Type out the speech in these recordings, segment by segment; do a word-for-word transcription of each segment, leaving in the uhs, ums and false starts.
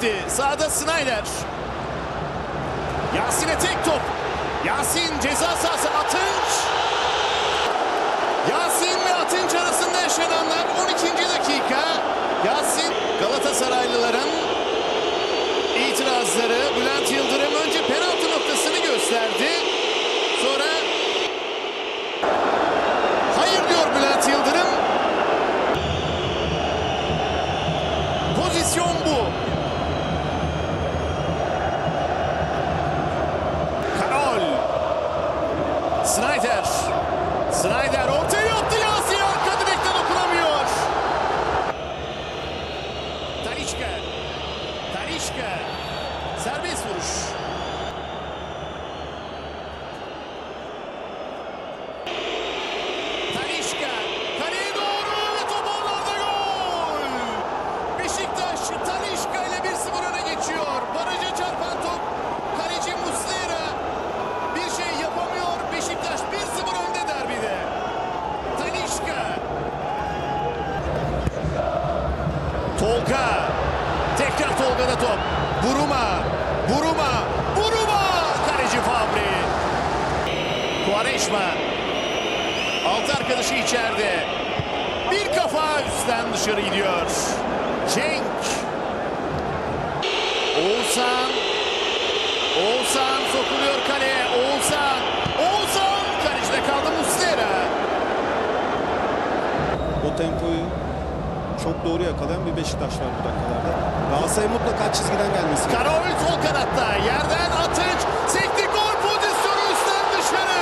gitti. Sağda Snyder. Yasin'e tek top. Yasin ceza sahası atınç. Yasin ve atınç arasında yaşananlar on ikinci dakika. Yasin Galatasaraylıların itirazları. Bülent Yıldırım önce penaltı noktasını gösterdi. Sonra hayır diyor Bülent Yıldırım. Pozisyon bu. Karol. Snyder. Snyder ortaya attı. Yasiyah Kadivik'ten okunamıyor. Tanışkan. Tanışkan. Serbest vuruş. Tanışkan. Kaleye doğru ve top ağlarda gol. Beşiktaş Tanışkan ile bir sıfır öne geçiyor. Baraja çarpan top. Kaleci Musilera bir şey yapamıyor. Beşiktaş bir sıfır önde derbide. Tanışkan. Tolga. Tekrar Tolga'da top. Buruma, Buruma, Buruma! Kaleci Fabri. Quaresma. Altı arkadaşı içeride. Bir kafa üstten dışarı gidiyor. Cenk. Oğuzhan. Oğuzhan sokuluyor kaleye. Oğuzhan. Oğuzhan. Kalecide kaldı Musilera. O tempoyu çok doğru yakalayan bir Beşiktaş var bu dakikalarda. Galatasaray mutlaka çizgiden gelmesi. Karaoğlu sol kanatta. Yerden atış. Sekti gol pozisyonu üstten dışarı.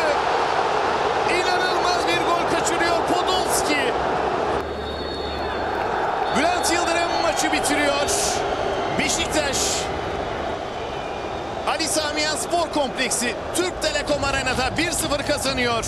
İnanılmaz bir gol kaçırıyor Podolski. Bülent Yıldırım maçı bitiriyor. Beşiktaş. Ali Sami Yen Spor Kompleksi Türk Telekom Arena'da bir sıfır kazanıyor.